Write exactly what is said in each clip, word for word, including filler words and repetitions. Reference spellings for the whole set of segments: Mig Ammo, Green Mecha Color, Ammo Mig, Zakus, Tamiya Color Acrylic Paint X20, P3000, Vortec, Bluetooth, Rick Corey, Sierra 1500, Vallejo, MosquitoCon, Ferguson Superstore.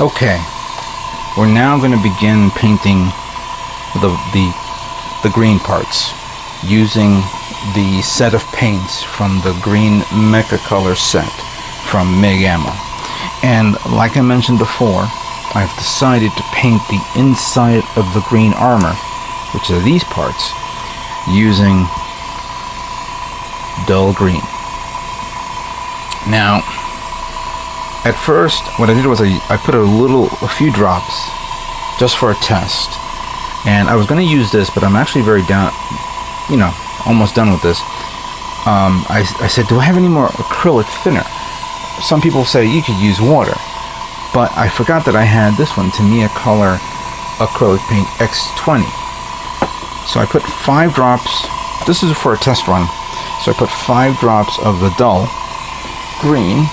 Okay, we're now going to begin painting the, the, the green parts using the set of paints from the green mecha color set from Mig Ammo. And like I mentioned before, I've decided to paint the inside of the green armor, which are these parts, using dull green. Now, at first, what I did was I, I put a little, a few drops, just for a test. And I was going to use this, but I'm actually very down, you know, almost done with this. Um, I, I said, do I have any more acrylic thinner? Some people say you could use water, but I forgot that I had this one, Tamiya Color Acrylic Paint X twenty. So I put five drops. This is for a test run. So I put five drops of the dull green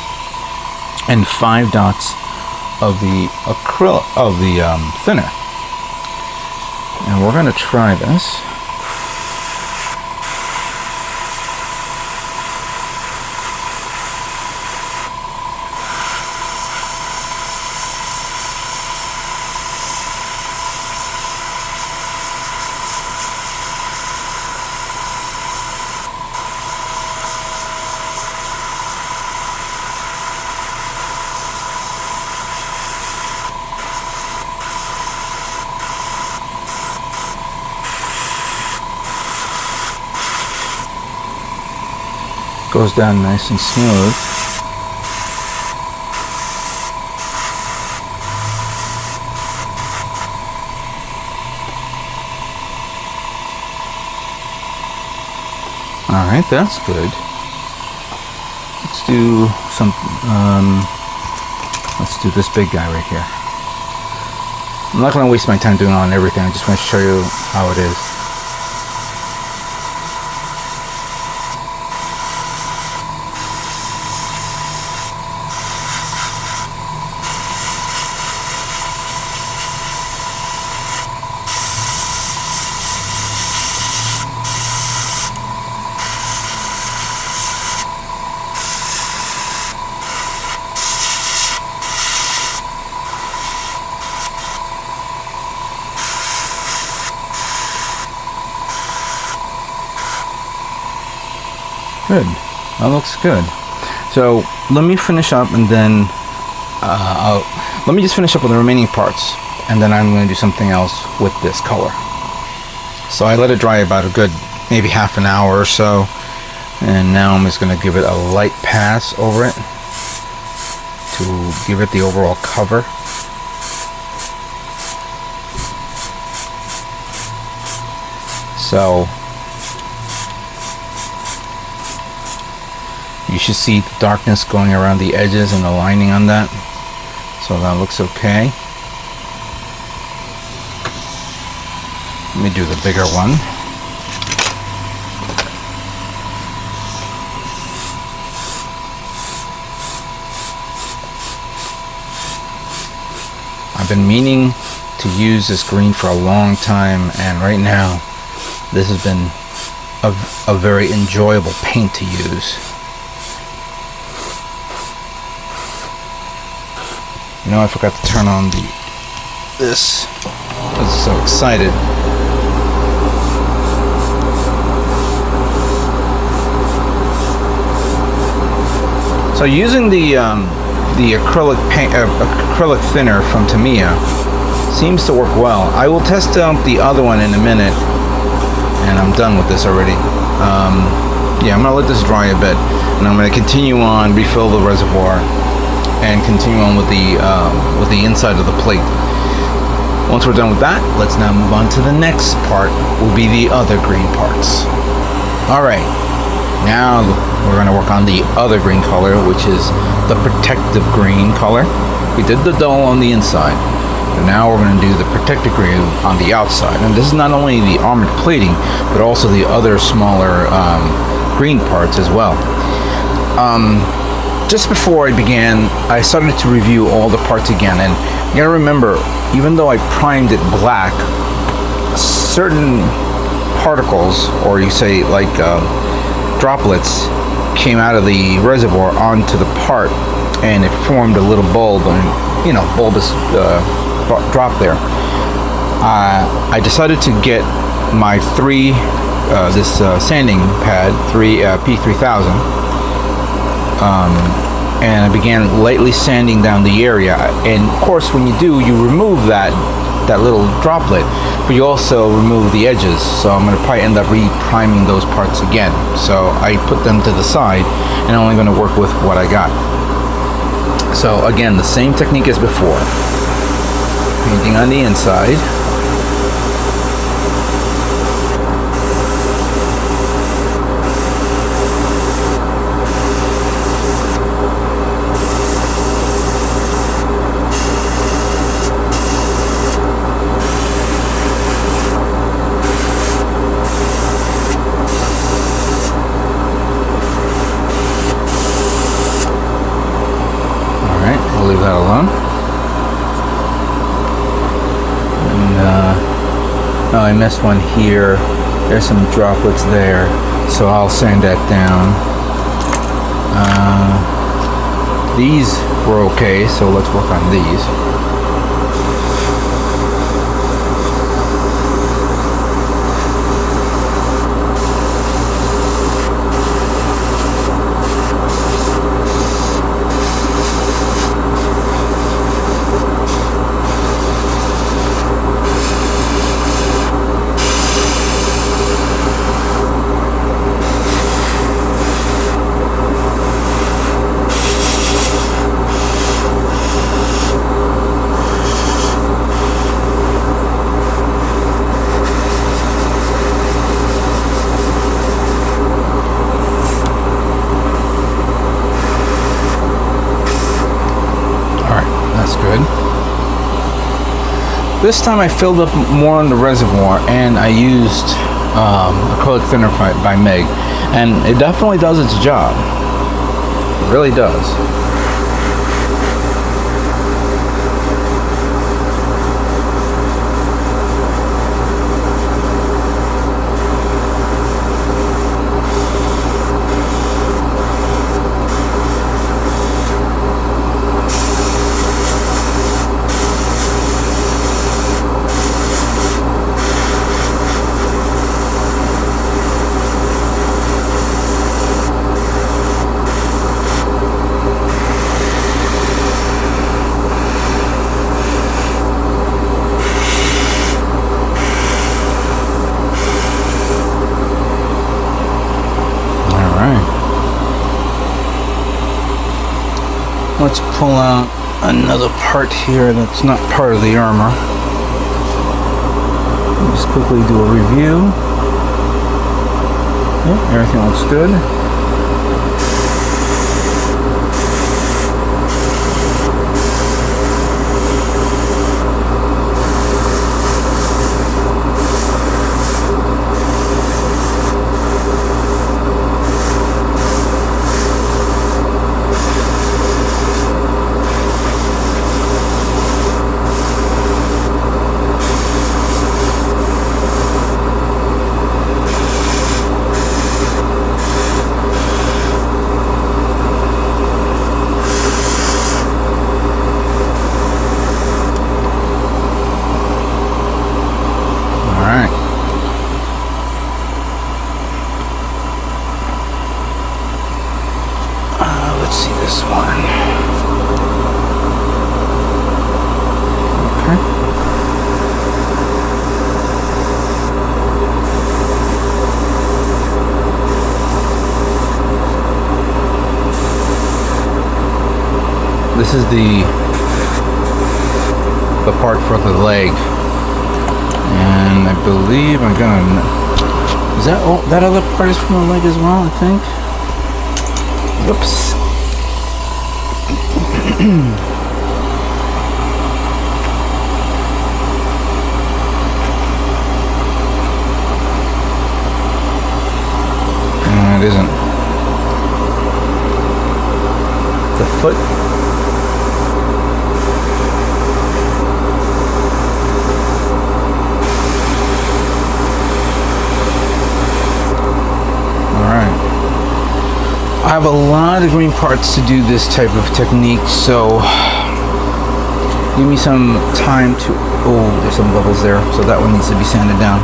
and five dots of the acrylic of the um, thinner, and we're going to try this. Goes down nice and smooth. Alright, that's good. Let's do some, um, let's do this big guy right here. I'm not going to waste my time doing it on everything, I just want to show you how it is. Good. That looks good. So let me finish up, and then uh, I'll, let me just finish up with the remaining parts, and then I'm going to do something else with this color. So I let it dry about a good maybe half an hour or so, and now I'm just going to give it a light pass over it to give it the overall cover. So you should see the darkness going around the edges and the lining on that. So that looks okay. Let me do the bigger one. I've been meaning to use this green for a long time, and right now this has been a, a very enjoyable paint to use. You know, I forgot to turn on the this. I'm so excited. So using the um, the acrylic paint, uh, acrylic thinner from Tamiya seems to work well. I will test out the other one in a minute, and I'm done with this already. Um, yeah, I'm gonna let this dry a bit, and I'm gonna continue on, refill the reservoir, and continue on with the uh, with the inside of the plate. Once we're done with that, let's now move on to the next part, will be the other green parts. All right, now we're gonna work on the other green color, which is the protective green color. We did the dull on the inside, but now we're gonna do the protective green on the outside. And this is not only the armored plating, but also the other smaller um, green parts as well. Um, Just before I began, I started to review all the parts again, and you gotta remember, even though I primed it black, certain particles, or you say like uh, droplets, came out of the reservoir onto the part, and it formed a little bulb, and you know, bulbous uh, drop there. Uh, I decided to get my three, uh, this uh, sanding pad, three uh, P three thousand, um, and I began lightly sanding down the area. And of course, when you do, you remove that that little droplet, but you also remove the edges. So I'm going to probably end up re-priming those parts again. So I put them to the side, and I'm only going to work with what I got. So again, the same technique as before. Painting on the inside. I missed one here. There's some droplets there, so I'll sand that down. Uh, these were okay, so let's work on these. This time I filled up more on the reservoir, and I used um, acrylic thinner by, by Mig, and it definitely does its job. It really does. Let's pull out another part here that's not part of the armor. Just quickly do a review. Yep, everything looks good. This is the the part for the leg, and I believe I'm gonna. Is that oh, that other part is from the leg as well? I think. Whoops. No, it isn't. The foot. I have a lot of green parts to do this type of technique, so give me some time to, oh, there's some bubbles there, so that one needs to be sanded down.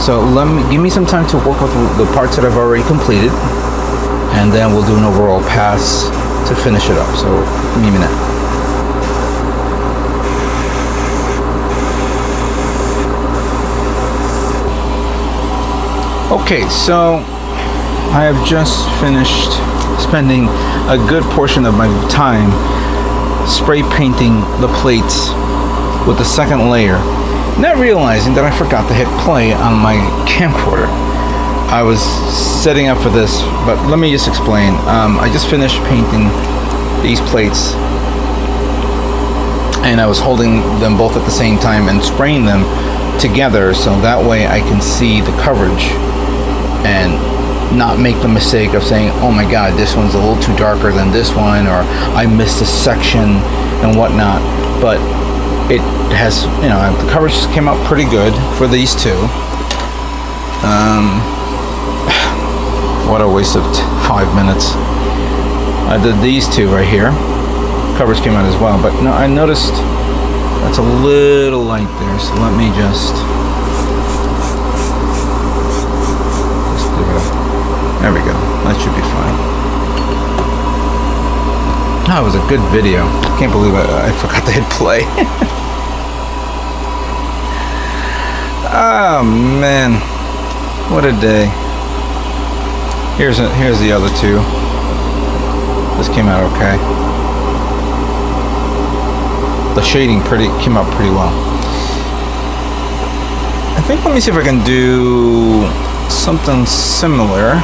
So let me, give me some time to work with the parts that I've already completed, and then we'll do an overall pass to finish it up. So give me a minute. Okay, so I have just finished spending a good portion of my time spray painting the plates with the second layer, not realizing that I forgot to hit play on my camcorder. I was setting up for this, but let me just explain. Um, I just finished painting these plates, and I was holding them both at the same time and spraying them together so that way I can see the coverage and not make the mistake of saying, oh my god, this one's a little too darker than this one, or I missed a section and whatnot. But it has, you know, the coverage came out pretty good for these two. Um, what a waste of t five minutes. I did these two right here. Coverage came out as well, but no, I noticed that's a little light there, so let me just... there we go. That should be fine. That was a good video. I can't believe I, I forgot to hit play. Oh man, what a day. Here's a, here's the other two. This came out okay. The shading pretty came out pretty well. I think, let me see if I can do something similar.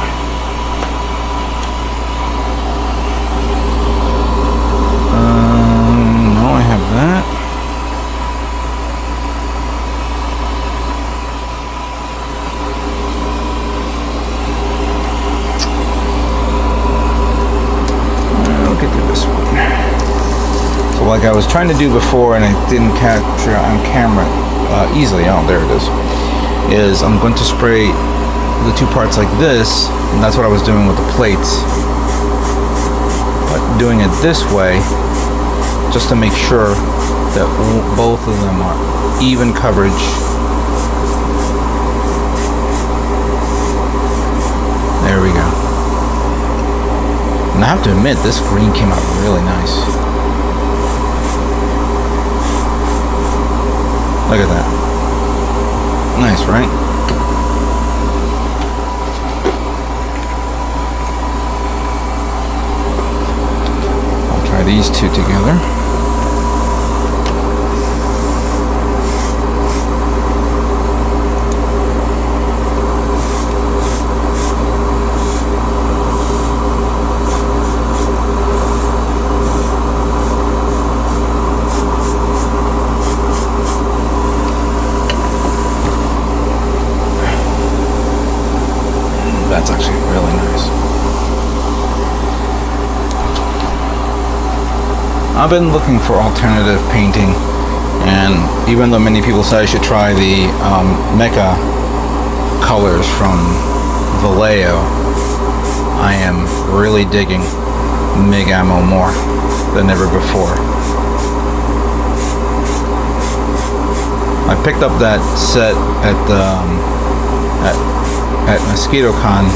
Like I was trying to do before and I didn't capture on camera uh, easily. Oh, there it is. Is I'm going to spray the two parts like this, and that's what I was doing with the plates. But doing it this way, just to make sure that both of them are even coverage. There we go. And I have to admit, this green came out really nice. Look at that. Nice, right? I'll try these two together. I've been looking for alternative painting, and even though many people say I should try the um, Mecha colors from Vallejo, I am really digging Mig Ammo more than ever before. I picked up that set at the, um, at, at MosquitoCon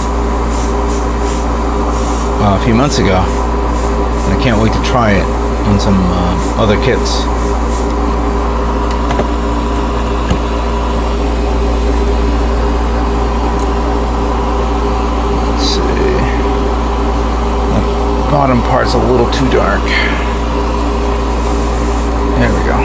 uh, a few months ago, and I can't wait to try it on some uh, other kits. Let's see. The bottom part's a little too dark. There we go.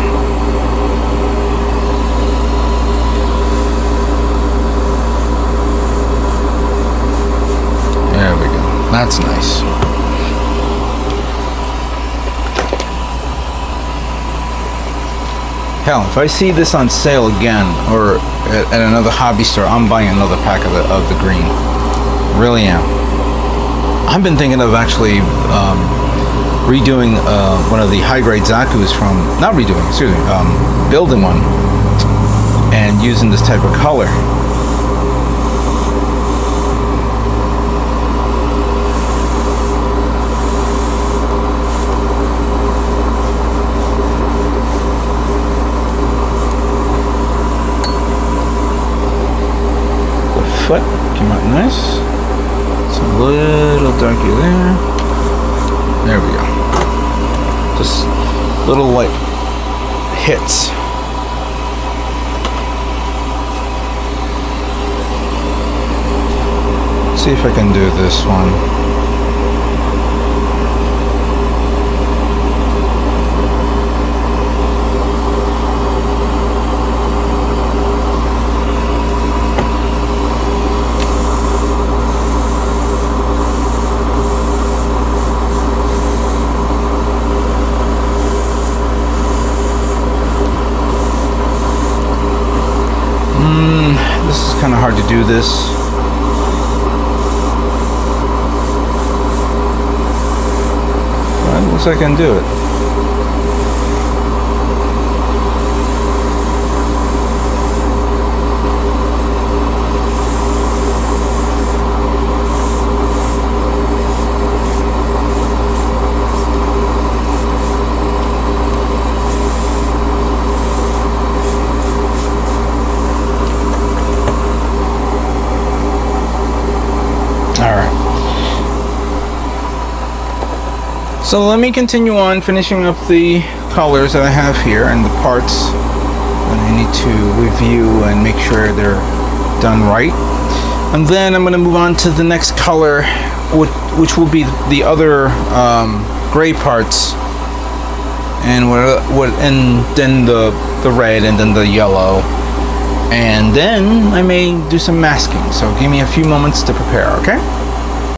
There we go. That's nice. Hell, if I see this on sale again or at, at another hobby store, I'm buying another pack of the, of the green. Really am. I've been thinking of actually um, redoing uh, one of the high-grade Zakus from, not redoing, excuse me, um, building one and using this type of color. foot. Came out nice. It's a little darker there. There we go. Just little like hits. Let's see if I can do this one. Kind of hard to do this. But it looks like I can do it. So let me continue on finishing up the colors that I have here and the parts that I need to review and make sure they're done right. And then I'm going to move on to the next color, which, which will be the other um, gray parts, and what, what, and then the the red, and then the yellow, and then I may do some masking. So give me a few moments to prepare, okay?